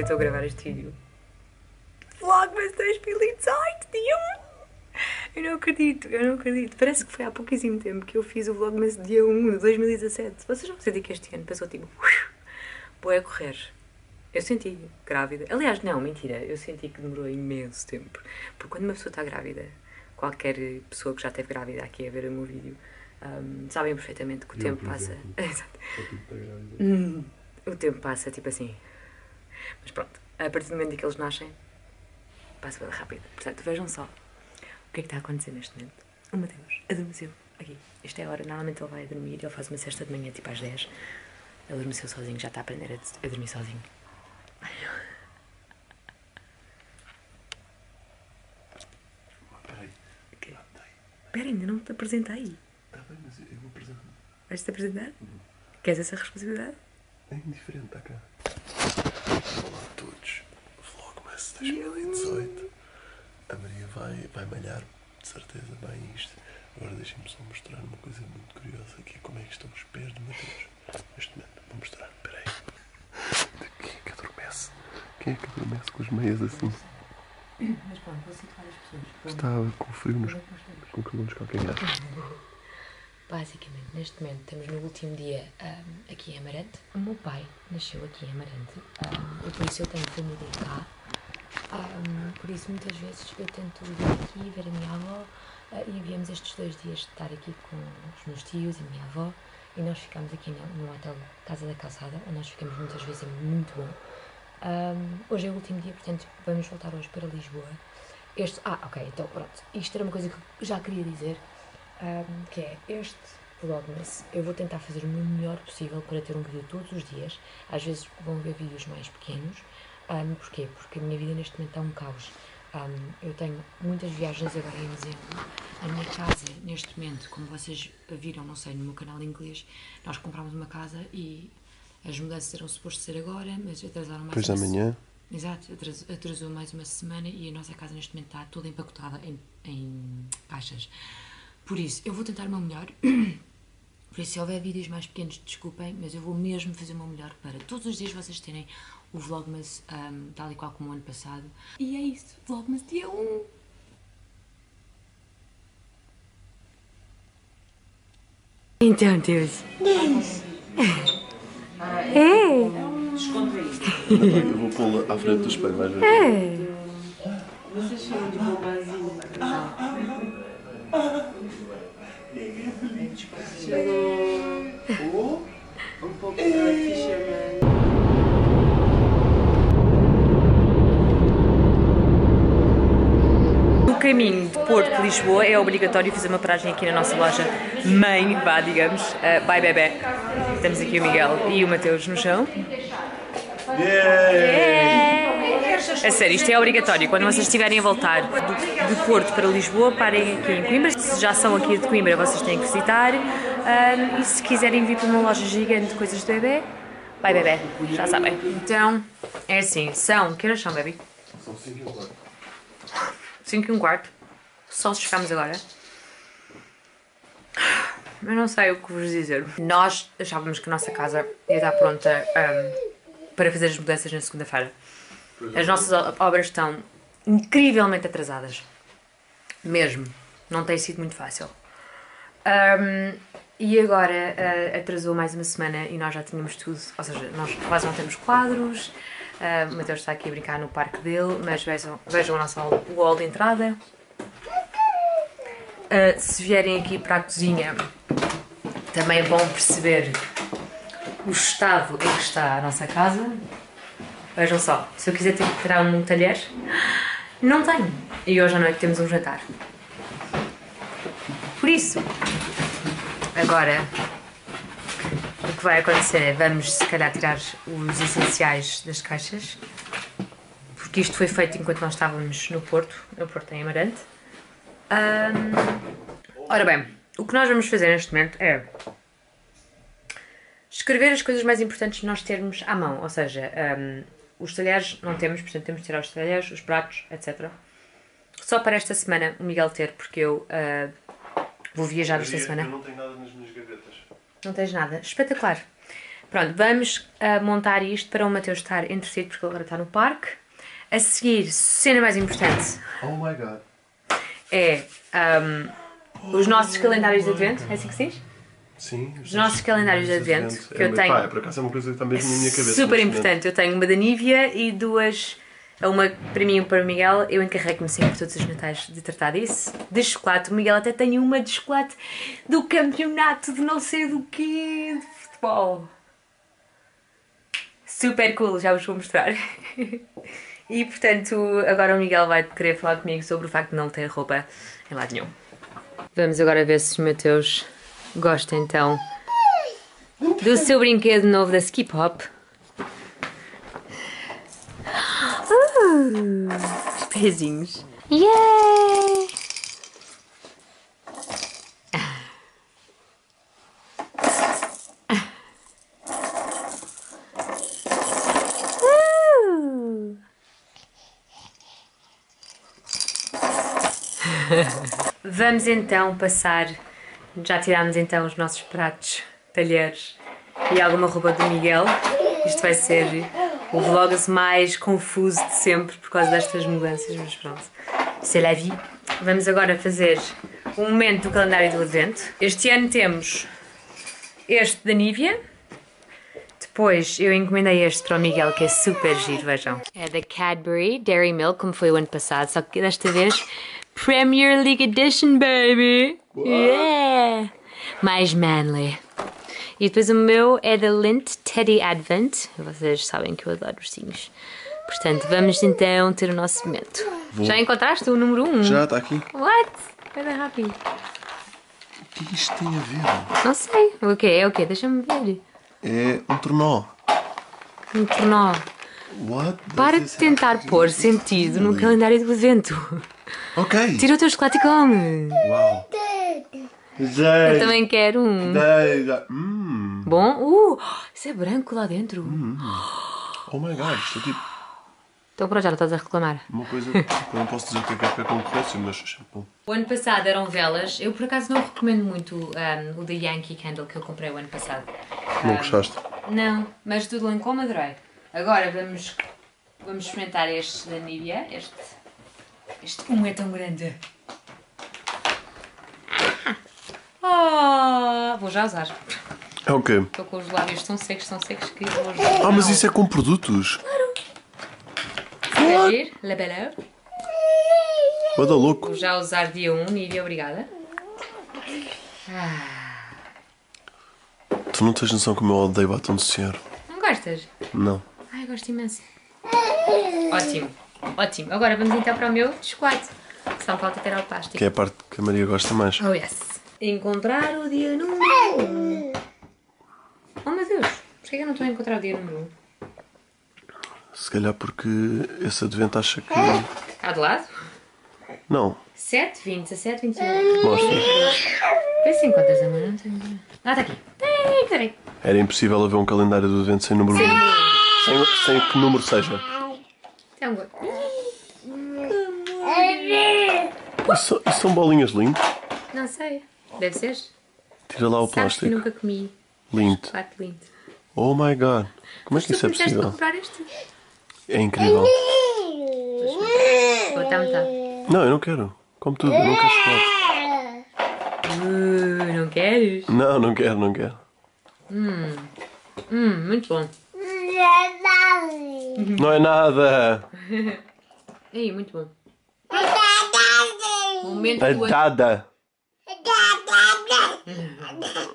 que eu estou a gravar este vídeo. Vlogmas 2018, dia 1! Eu não acredito. Parece que foi há pouquíssimo tempo que eu fiz o Vlogmas dia 1 de 2017. Vocês não sentem que este ano passou tipo... Boa a correr. Eu senti grávida. Aliás, não, mentira. Eu senti que demorou imenso tempo. Porque quando uma pessoa está grávida, qualquer pessoa que já esteve grávida aqui a ver o meu vídeo, sabem perfeitamente que o tempo passa... Exato. O tempo passa, tipo assim... Mas pronto, a partir do momento em que eles nascem, passa bem rápido. Portanto, vejam só o que é que está a acontecer neste momento. O Mateus adormeceu aqui. Esta é a hora, normalmente ele vai dormir, ele faz uma cesta de manhã, tipo às 10. Ele adormeceu sozinho, já está a aprender a dormir sozinho. Espera, ainda não te apresentei. Está bem, mas eu vou apresentar-me. Vais-te apresentar? Queres essa responsabilidade? É indiferente, está cá. Olá a todos. Vlogmas 2018. A Maria vai malhar, de certeza, bem isto. Agora deixem-me só mostrar uma coisa muito curiosa aqui. Como é que estão os pés do Mateus? Neste momento, vou mostrar. Espera aí. Quem é que adormece? Quem é que adormece com as meias assim? Mas pronto, vou situar as pessoas. Estava com frio nos... com calor nos calcanhares. Basicamente, neste momento, estamos no último dia aqui em Amarante. O meu pai nasceu aqui em Amarante. E por isso eu tenho família cá. Por isso, muitas vezes, eu tento vir aqui, ver a minha avó. E viemos estes 2 dias de estar aqui com os meus tios e a minha avó. E nós ficámos aqui no hotel Casa da Calçada, onde nós ficamos muitas vezes, é muito bom. Hoje é o último dia, portanto, vamos voltar hoje para Lisboa. Ok, então pronto. Isto era uma coisa que eu já queria dizer. Que é este Vlogmas, eu vou tentar fazer o melhor possível para ter um vídeo todos os dias. Às vezes vão ver vídeos mais pequenos. Porquê? Porque a minha vida neste momento está um caos. Eu tenho muitas viagens agora em dezembro. A minha casa, neste momento, como vocês viram, não sei, no meu canal em inglês, nós comprámos uma casa e as mudanças eram supostas ser agora, mas atrasaram mais uma semana. Exato, atrasou mais uma semana e a nossa casa neste momento está toda empacotada em caixas. Por isso, eu vou tentar o meu melhor. Por isso, se houver vídeos mais pequenos, desculpem, mas eu vou mesmo fazer o meu melhor para todos os dias vocês terem o Vlogmas tal e qual como o ano passado. E é isso, Vlogmas dia 1! Então, Deus! É! Descontra isto! Eu vou pô-la à frente do espelho, vais ver. É! Vocês são de bobazinho. Chegou um pouco de ficha, mano. O caminho de Porto a Lisboa é obrigatório fazer uma paragem aqui na nossa loja mãe, vá, digamos, Vai Bebé. Temos aqui o Miguel e o Mateus no chão. A sério, isto é obrigatório. Quando vocês estiverem a voltar de Porto para Lisboa, parem aqui em Coimbra. Se já são aqui de Coimbra, vocês têm que visitar. E se quiserem vir para uma loja gigante de coisas de bebê, Vai Bebé, já sabem. Então, é assim, são... Que horas são, baby? São 5h15. 5h15. Só chegámos agora. Eu não sei o que vos dizer. Nós achávamos que a nossa casa ia estar pronta para fazer as mudanças na segunda-feira. As nossas obras estão incrivelmente atrasadas. Mesmo. Não tem sido muito fácil. E agora atrasou mais uma semana e nós já tínhamos tudo. Ou seja, nós quase não temos quadros. O Mateus está aqui a brincar no parque dele, mas vejam o nosso hall de entrada. Se vierem aqui para a cozinha, também vão perceber o estado em que está a nossa casa. Vejam só, se eu quiser tirar um talher, não tenho. E hoje à noite temos um jantar. Por isso, agora, o que vai acontecer é, vamos se calhar tirar os essenciais das caixas, porque isto foi feito enquanto nós estávamos no Porto em Amarante. Ora bem, o que nós vamos fazer neste momento é... escrever as coisas mais importantes que nós termos à mão, ou seja, os talheres não temos, portanto temos de tirar os talheres, os pratos, etc. Só para esta semana o Miguel ter, porque eu vou viajar esta semana. Eu não tenho nada nas minhas gavetas. Não tens nada? Espetacular. Pronto, vamos montar isto para o Mateus estar entretido, porque ele agora está no parque. A seguir, cena mais importante. Oh my god. É os nossos calendários de advento, é assim que se diz? Sim. Os nossos calendários de advento, que eu tenho... Pá, por acaso é uma coisa que está mesmo na minha cabeça. Super importante. Eu tenho uma da Nivea e duas... Uma para mim e uma para o Miguel. Eu encarrego-me sempre todos os natais de tratar disso. De chocolate. O Miguel até tem uma de chocolate do campeonato de não sei do quê, de futebol. Super cool, já vos vou mostrar. E portanto, agora o Miguel vai querer falar comigo sobre o facto de não ter roupa em lado nenhum. Vamos agora ver se os Mateus gostam então do seu brinquedo novo da Skip Hop. Os pezinhos. Yeah! Vamos então passar. Já tirámos então os nossos pratos, talheres e alguma roupa do Miguel. Isto vai ser o vlog mais confuso de sempre por causa destas mudanças, mas pronto, c'est la vie. Vamos agora fazer um momento do calendário do advento. Este ano temos este da Nivea, depois eu encomendei este para o Miguel, que é super giro, vejam. É da Cadbury Dairy Milk, como foi o ano passado, só que desta vez Premier League Edition, baby! Yeah! Mais manly. E depois o meu é da Lint Teddy Advent. Vocês sabem que eu adoro ursinhos. Portanto, vamos então ter o nosso momento. Vou. Já encontraste o número 1? Já, está aqui. What? Era rápido. O que é que isto tem a ver? Não sei. O que é? O que é? Deixa-me ver. É um tornó. Um tornó. What? Para de tentar pôr sentido no calendário do advento. Ok. Tira o teu chocolate e come. Uau. Eu também quero um. Bom? Isso é branco lá dentro. Oh my god, isto é tipo... Então pronto, já não estás a reclamar. Uma coisa que eu não posso dizer que é concorrência, mas... O ano passado eram velas. Eu por acaso não recomendo muito o da Yankee Candle que eu comprei o ano passado. Não gostaste? Não, mas do Lancôme adorei. Agora vamos experimentar este da Nivea. Este é tão grande. Oh, vou já usar. É o quê? Estou com os lábios tão secos que vou usar. Ah, mas isso é com produtos? Claro. Quer ir? Labello. Bada louco. Vou já usar dia 1, Nívia, obrigada. Tu não tens noção como eu odeio batom de cera. Não gostas? Não. Ai, gosto imenso. Ótimo, ótimo. Agora vamos então para o meu chocolate. Só falta ter ao plástico. Que é a parte que a Maria gosta mais. Oh, yes. Encontrar o dia número 1. Oh meu Deus, porquê que eu não estou a encontrar o dia número 1? Se calhar porque esse advento acha que... Está de lado? Não. 7, 20, 17, 29. Mostra. Vê se encontras, amor, não tenho... Ah, está aqui. Peraí. Era impossível haver um calendário do advento sem número 1. Sem que número seja. É um gol. Isso são bolinhas lindas? Não sei. Deve ser. Tira lá o plástico. Que nunca comi. Lindo. Oh my god. Como é que isso é possível? Comprar este? É incrível. Vou tá. Não, eu não quero. Como tudo, eu não quero chocolate. Não queres? Não, não quero. Muito bom. Não é nada. Ei, muito bom. Momento do nada.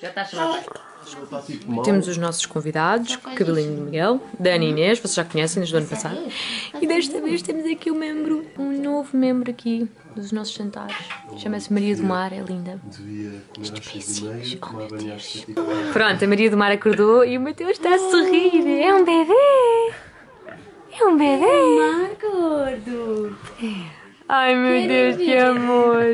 Já está a chamar. Temos os nossos convidados, o cabelinho do Miguel, Dani e Inês, vocês já conhecem desde o ano passado. E desta vez temos aqui um novo membro aqui dos nossos jantares. Chama-se Maria do Mar, é linda. Pronto, a Maria do Mar acordou e o Mateus está a sorrir. É um bebê! É um bebê! É um mar gordo! Ai meu Deus, que amor!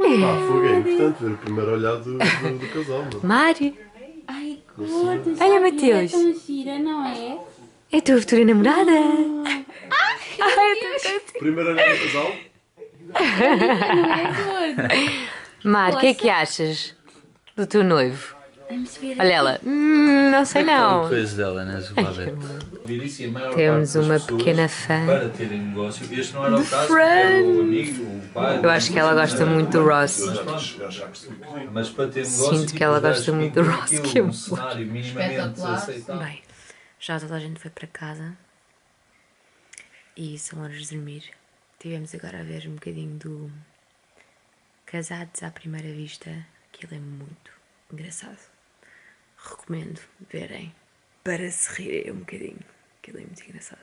Fogo, é importante ver o primeiro olhar do casal. Mari! Ai, gordo! Olha, Mateus! É tão gira, não é? É a tua futura namorada! Primeiro olhar do casal? Não é, gordo! Mari, o que é que achas do teu noivo? Olha ela. Não sei não. Coisa dela, né? Temos uma pequena fã. Para terem negócio, este não era o caso, era o amigo, o pai. Eu acho que ela gosta muito do Ross. Mas para ter negócio, sinto que ela gosta muito do Ross, que é um cenário minimamente aceitável. Bem, já toda a gente foi para casa e são horas de dormir. Tivemos agora a ver um bocadinho do Casados à Primeira Vista. Aquilo é muito engraçado. Recomendo verem para se rirem um bocadinho. Aquilo é muito engraçado.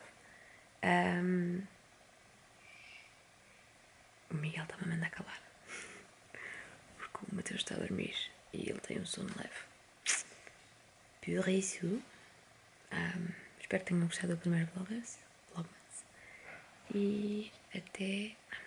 O Miguel está-me a mandar calar. Porque o Mateus está a dormir e ele tem um sono leve. Por isso, espero que tenham gostado do primeiro Vlogmas. E até amanhã.